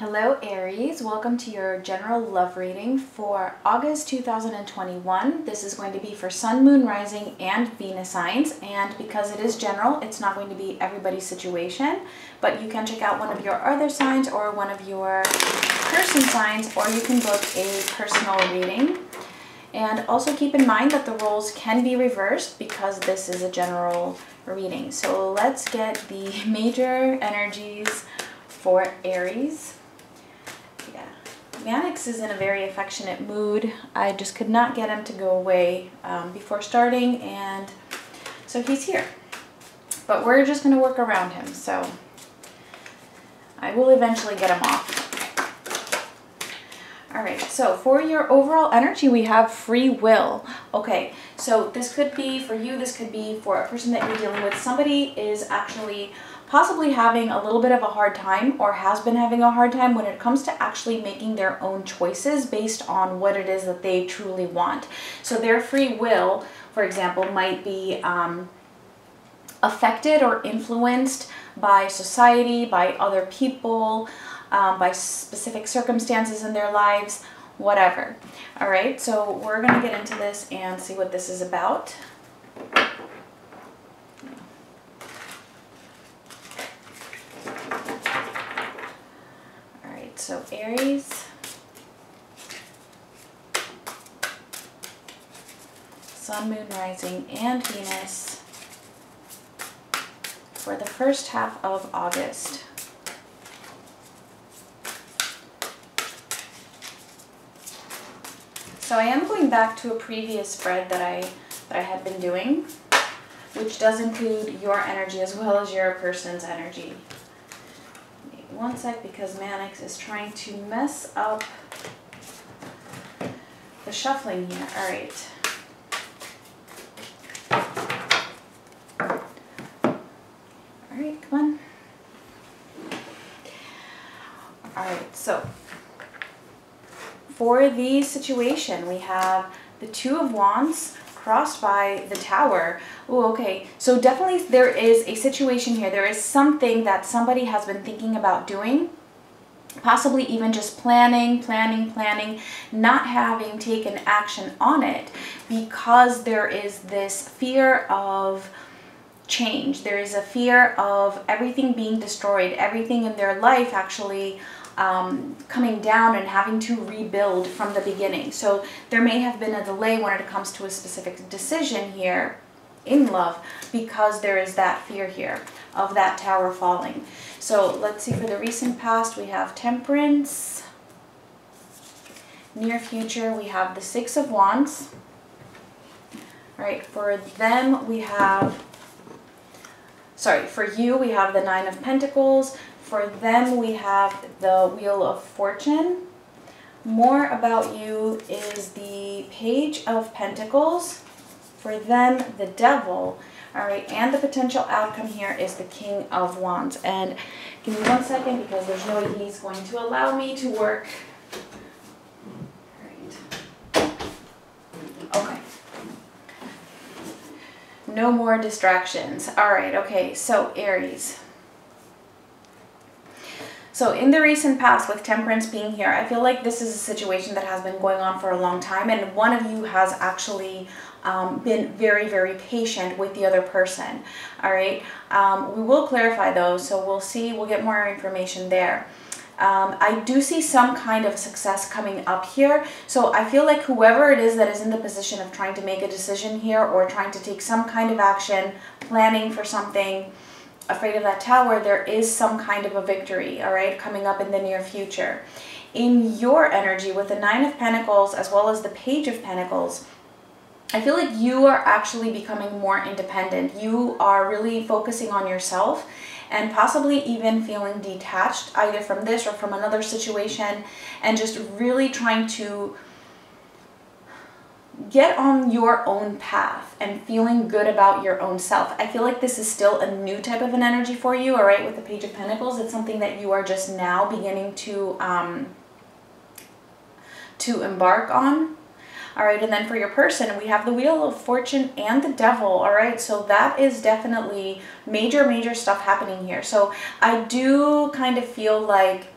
Hello Aries, welcome to your general love reading for August 2021. This is going to be for Sun, Moon, Rising, and Venus signs, and because it is general, it's not going to be everybody's situation, but you can check out one of your other signs or one of your person signs, or you can book a personal reading. And also keep in mind that the roles can be reversed because this is a general reading. So let's get the major energies for Aries. Mannix is in a very affectionate mood. I just could not get him to go away before starting, and so he's here. But we're just going to work around him, so I will eventually get him off. Alright, so for your overall energy, we have free will. Okay, so this could be for you, this could be for a person that you're dealing with. Somebody is actually possibly having a little bit of a hard time, or has been having a hard time when it comes to actually making their own choices based on what it is that they truly want. So their free will, for example, might be affected or influenced by society, by other people, by specific circumstances in their lives, whatever. All right, so we're gonna get into this and see what this is about. So Aries, Sun, Moon, Rising, and Venus for the first half of August. So I am going back to a previous spread that I had been doing, which does include your energy as well as your person's energy. One sec, because Mannix is trying to mess up the shuffling here. All right. All right, come on. All right, so for the situation, we have the Two of Wands crossed by the Tower. Oh, okay. So definitely there is a situation here. There is something that somebody has been thinking about doing, possibly even just planning, not having taken action on it because there is this fear of change. There is a fear of everything being destroyed, everything in their life actually coming down and having to rebuild from the beginning. So there may have been a delay when it comes to a specific decision here in love because there is that fear here of that tower falling. So let's see, for the recent past we have Temperance, near future we have the Six of Wands. All right, for them we have, sorry, for you we have the Nine of Pentacles. For them, we have the Wheel of Fortune. More about you is the Page of Pentacles. For them, the Devil. All right, and the potential outcome here is the King of Wands. And give me one second, because there's no way he's going to allow me to work. All right. Okay. No more distractions. All right, okay, so Aries. So in the recent past, with Temperance being here, I feel like this is a situation that has been going on for a long time, and one of you has actually been very, very patient with the other person. All right, we will clarify those, so we'll see, we'll get more information there. I do see some kind of success coming up here, so I feel like whoever it is that is in the position of trying to make a decision here, or trying to take some kind of action, planning for something, afraid of that tower, there is some kind of a victory, all right, coming up in the near future. In your energy, with the Nine of Pentacles as well as the Page of Pentacles, I feel like you are actually becoming more independent. You are really focusing on yourself, and possibly even feeling detached either from this or from another situation, and just really trying to get on your own path and feeling good about your own self. I feel like this is still a new type of an energy for you, all right, with the Page of Pentacles. It's something that you are just now beginning to embark on. All right, and then for your person, we have the Wheel of Fortune and the Devil, all right? So that is definitely major, major stuff happening here. So I do kind of feel like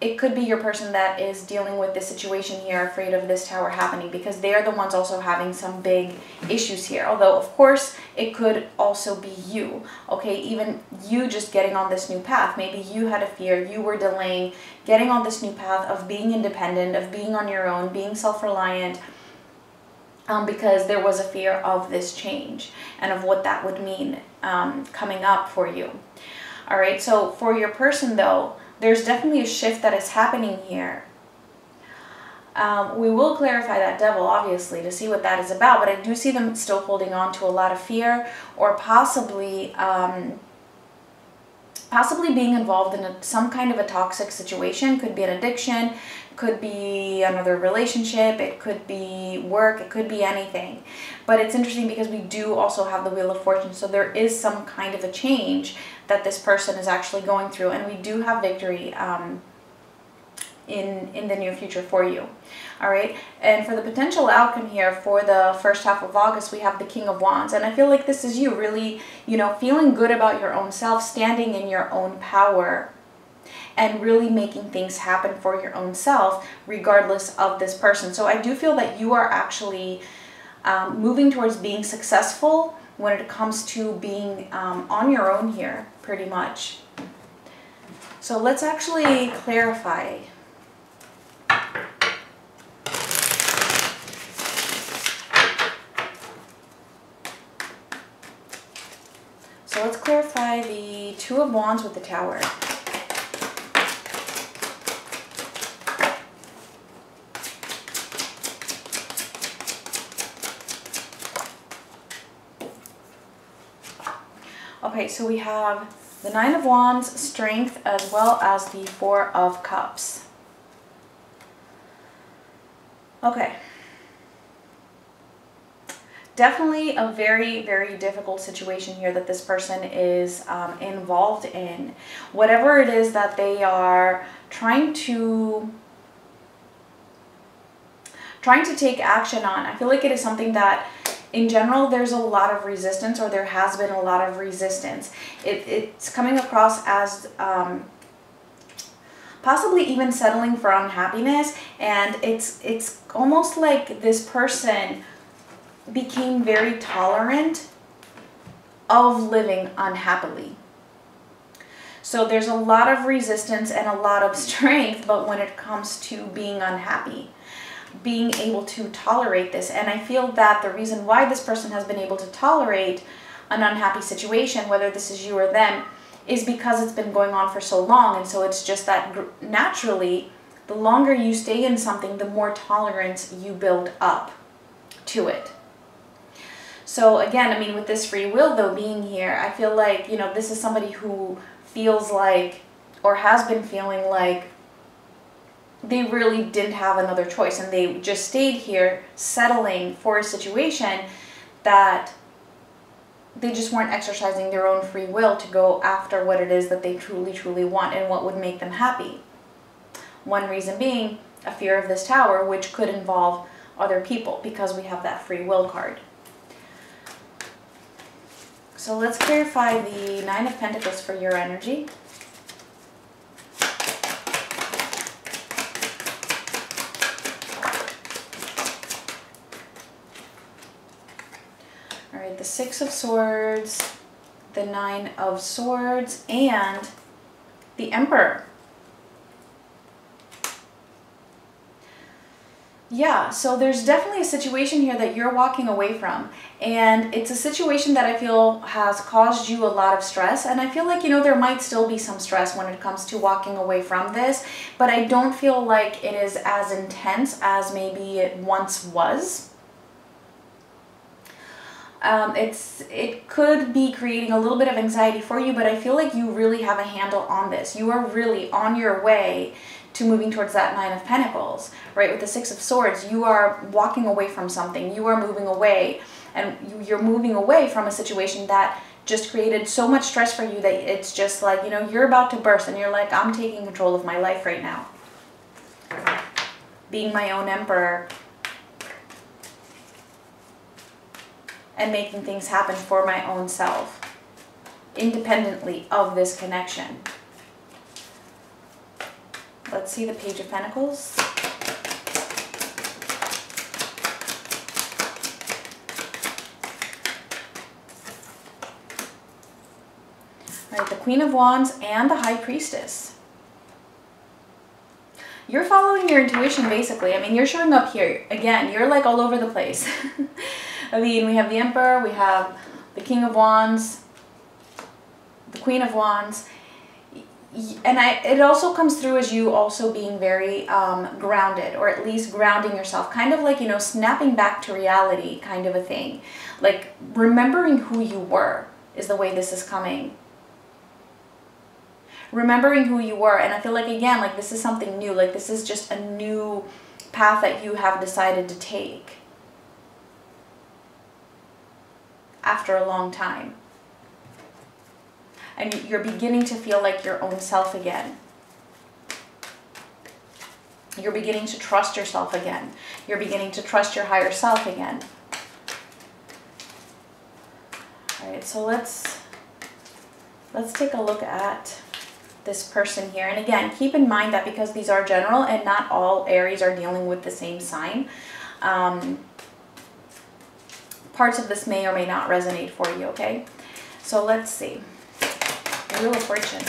it could be your person that is dealing with this situation here, afraid of this tower happening, because they are the ones also having some big issues here. Although, of course, it could also be you, okay? Even you just getting on this new path. Maybe you had a fear, you were delaying getting on this new path of being independent, of being on your own, being self-reliant, because there was a fear of this change and of what that would mean coming up for you. All right, so for your person, though, there's definitely a shift that is happening here. We will clarify that devil, obviously, to see what that is about, but I do see them still holding on to a lot of fear, or possibly being involved in some kind of a toxic situation. Could be an addiction, could be another relationship, it could be work, it could be anything. But it's interesting because we do also have the Wheel of Fortune, so there is some kind of a change that this person is actually going through, and we do have victory in the near future for you. All right, and for the potential outcome here for the first half of August, we have the King of Wands, and I feel like this is you really, you know, feeling good about your own self, standing in your own power, and really making things happen for your own self regardless of this person. So I do feel that you are actually moving towards being successful when it comes to being on your own here, pretty much. So let's actually clarify. So let's clarify the Two of Wands with the Tower. Okay, so we have the Nine of Wands, Strength, as well as the Four of Cups. Okay. Definitely a very, very difficult situation here that this person is involved in. Whatever it is that they are trying to take action on, I feel like it is something that, in general, there's a lot of resistance, or there has been a lot of resistance. It's coming across as possibly even settling for unhappiness, and it's almost like this person became very tolerant of living unhappily. So there's a lot of resistance and a lot of strength, but when it comes to being unhappy, being able to tolerate this. And I feel that the reason why this person has been able to tolerate an unhappy situation, whether this is you or them, is because it's been going on for so long. And so it's just that naturally, the longer you stay in something, the more tolerance you build up to it. So again, I mean, with this free will, though, being here, I feel like, you know, this is somebody who feels like, or has been feeling like, they really didn't have another choice, and they just stayed here settling for a situation that they just weren't exercising their own free will to go after what it is that they truly, truly want and what would make them happy. One reason being a fear of this tower, which could involve other people, because we have that free will card. So let's clarify the Nine of Pentacles for your energy. The Six of Swords, the Nine of Swords, and the Emperor. Yeah, so there's definitely a situation here that you're walking away from, and it's a situation that I feel has caused you a lot of stress, and I feel like, you know, there might still be some stress when it comes to walking away from this, but I don't feel like it is as intense as maybe it once was. It could be creating a little bit of anxiety for you, but I feel like you really have a handle on this. You are really on your way to moving towards that Nine of Pentacles, right? With the Six of Swords, you are walking away from something. You are moving away, and you're moving away from a situation that just created so much stress for you that it's just like, you know, you're about to burst, and you're like, I'm taking control of my life right now. Being my own emperor, and making things happen for my own self, independently of this connection. Let's see the Page of Pentacles. All right, the Queen of Wands and the High Priestess. You're following your intuition, basically. I mean, you're showing up here. Again, you're like all over the place. I mean, we have the Emperor, we have the King of Wands, the Queen of Wands. And it also comes through as you also being very grounded, or at least grounding yourself, kind of like, you know, snapping back to reality kind of a thing. Like remembering who you were is the way this is coming. Remembering who you were. And I feel like, again, like this is something new, like this is just a new path that you have decided to take after a long time. And you're beginning to feel like your own self again. You're beginning to trust yourself again. You're beginning to trust your higher self again. All right, so let's take a look at this person here. And again, keep in mind that because these are general and not all Aries are dealing with the same sign, parts of this may or may not resonate for you, okay? So let's see. Wheel of Fortune.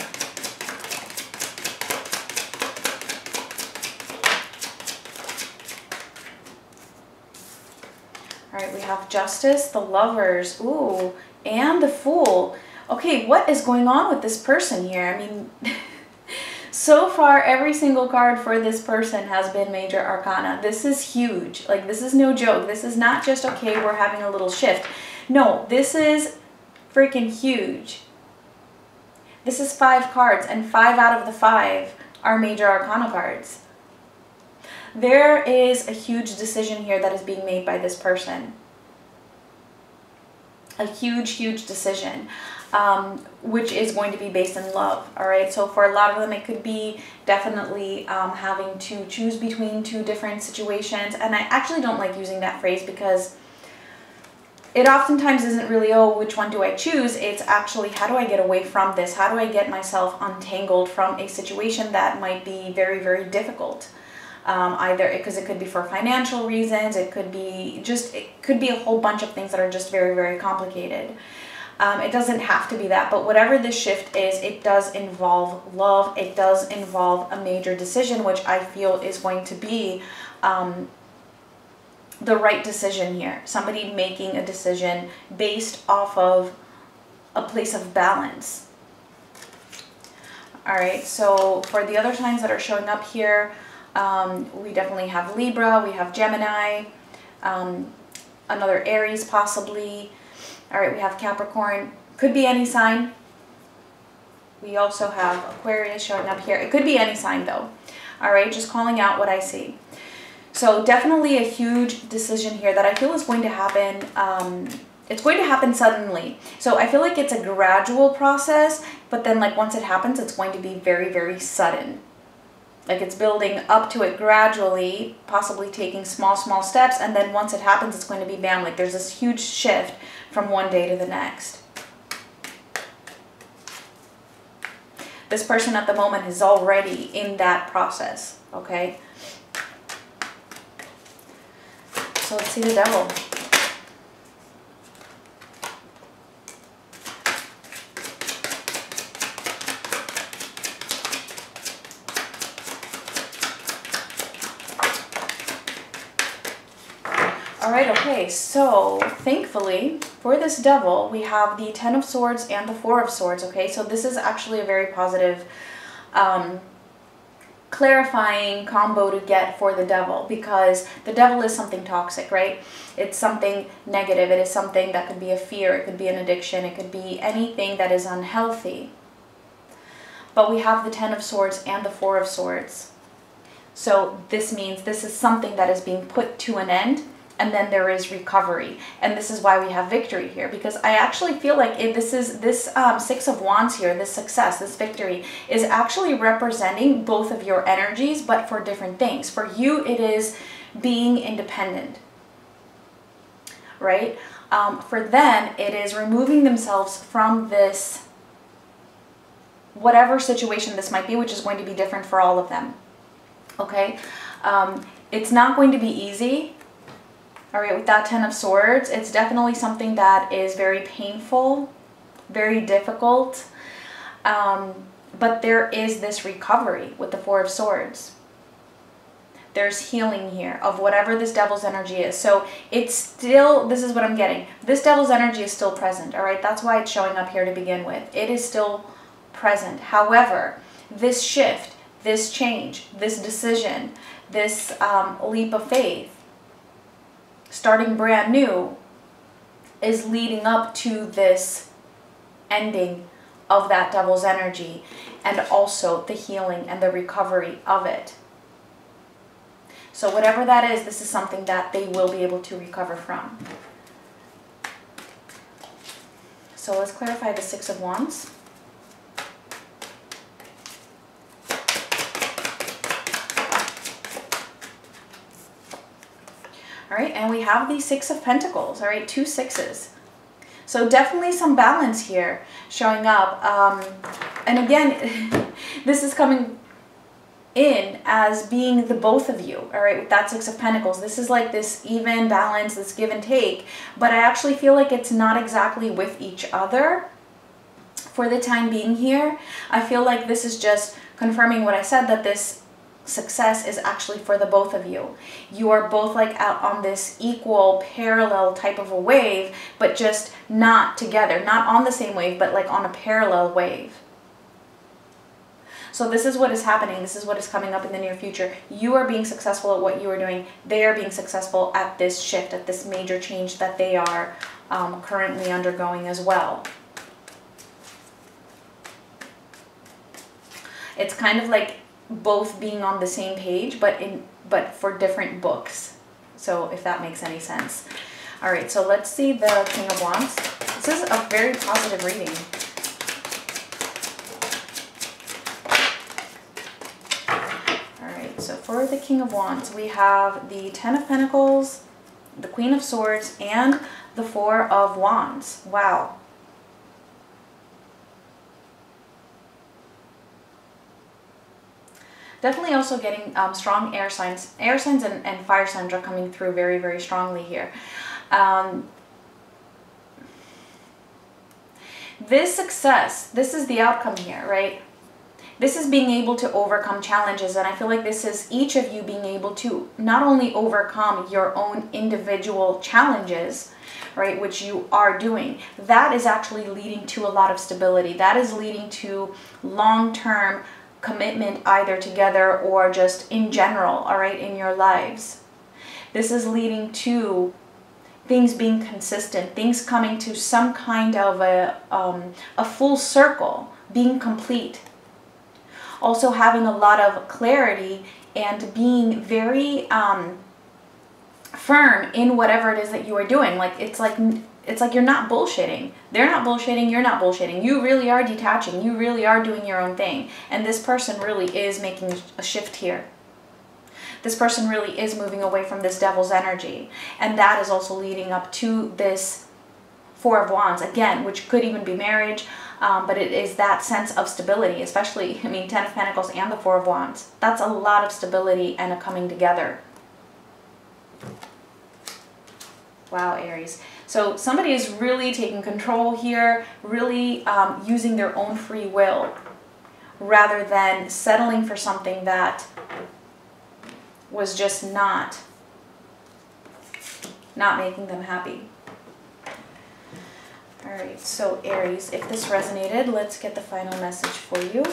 All right, we have Justice, the Lovers, ooh, and the Fool. Okay, what is going on with this person here? I mean, so far every single card for this person has been Major Arcana. This is huge. Like, this is no joke. This is not just, okay, we're having a little shift. No, this is freaking huge. This is 5 cards, and 5 out of the 5 are Major Arcana cards. There is a huge decision here that is being made by this person. A huge, huge decision, which is going to be based in love, all right? So for a lot of them, it could be definitely having to choose between 2 different situations. And I actually don't like using that phrase because it oftentimes isn't really, oh, which one do I choose? It's actually, how do I get away from this? How do I get myself untangled from a situation that might be very, very difficult? Either because it could be for financial reasons, it could be just, it could be a whole bunch of things that are just very, very complicated. It doesn't have to be that, but whatever this shift is, it does involve love. It does involve a major decision, which I feel is going to be the right decision here. Somebody making a decision based off of a place of balance. All right, so for the other signs that are showing up here, we definitely have Libra, we have Gemini, another Aries possibly. All right, we have Capricorn. Could be any sign. We also have Aquarius showing up here. It could be any sign though. All right, just calling out what I see. So definitely a huge decision here that I feel is going to happen. It's going to happen suddenly. So I feel like it's a gradual process, but then like once it happens, it's going to be very, very sudden. Like it's building up to it gradually, possibly taking small, small steps. And then once it happens, it's going to be bam. Like there's this huge shift from one day to the next. This person at the moment is already in that process, okay? So let's see the Devil. All right, okay, so thankfully for this Devil, we have the Ten of Swords and the Four of Swords, okay? So this is actually a very positive, clarifying combo to get for the Devil, because the Devil is something toxic, right? It's something negative. It is something that could be a fear. It could be an addiction. It could be anything that is unhealthy. But we have the Ten of Swords and the Four of Swords. So this means this is something that is being put to an end, and then there is recovery. And this is why we have victory here, because I actually feel like this Six of Wands here, this success, this victory is actually representing both of your energies, but for different things. For you, it is being independent, right? For them, it is removing themselves from this, whatever situation this might be, which is going to be different for all of them, okay? It's not going to be easy, all right, with that Ten of Swords. It's definitely something that is very painful, very difficult, but there is this recovery with the Four of Swords. There's healing here of whatever this devil's energy is. So it's still, this is what I'm getting. This devil's energy is still present, all right? That's why it's showing up here to begin with. It is still present. However, this shift, this change, this decision, this leap of faith, starting brand new, is leading up to this ending of that devil's energy and also the healing and the recovery of it. So whatever that is, this is something that they will be able to recover from. So let's clarify the Six of Wands. All right, and we have the Six of Pentacles, all right, 2 sixes. So definitely some balance here showing up. And again, this is coming in as being the both of you, all right, with that Six of Pentacles. This is like this even balance, this give and take, but I actually feel like it's not exactly with each other for the time being here. I feel like this is just confirming what I said, that this success is actually for the both of you. You are both like out on this equal parallel type of a wave, but just not together, not on the same wave, but like on a parallel wave. So this is what is happening. This is what is coming up in the near future. You are being successful at what you are doing. They are being successful at this shift, at this major change that they are currently undergoing as well. It's kind of like both being on the same page, but for different books. So if that makes any sense. All right, so let's see the King of Wands. This is a very positive reading. So for the King of Wands, we have the Ten of Pentacles, the Queen of Swords, and the Four of Wands. Wow. Definitely also getting strong air signs. Air signs and fire signs are coming through very, very strongly here. This success, this is the outcome here, right? This is being able to overcome challenges, and I feel like this is each of you being able to not only overcome your own individual challenges, right, which you are doing, that is actually leading to a lot of stability. That is leading to long-term commitment either together or just in general, all right, in your lives. This is leading to things being consistent, things coming to some kind of a full circle, being complete. Also having a lot of clarity and being very firm in whatever it is that you are doing. Like it's like you're not bullshitting. They're not bullshitting. You're not bullshitting. You really are detaching. You really are doing your own thing. And this person really is making a shift here. This person really is moving away from this devil's energy. And that is also leading up to this Four of Wands, again, which could even be marriage, but it is that sense of stability, especially, I mean, Ten of Pentacles and the Four of Wands. That's a lot of stability and a coming together. Wow, Aries. So somebody is really taking control here, really using their own free will rather than settling for something that was just not making them happy. All right, so Aries, if this resonated, let's get the final message for you.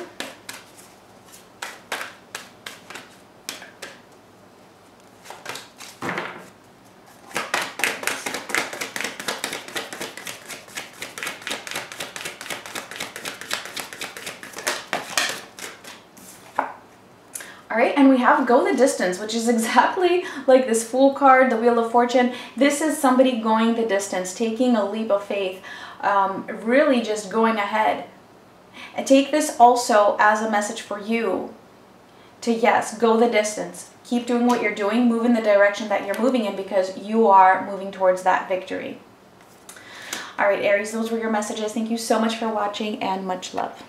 All right, and we have Go the Distance, which is exactly like this Fool card, the Wheel of Fortune. This is somebody going the distance, taking a leap of faith, really just going ahead. And take this also as a message for you to, yes, go the distance. Keep doing what you're doing, move in the direction that you're moving in because you are moving towards that victory. All right, Aries, those were your messages. Thank you so much for watching and much love.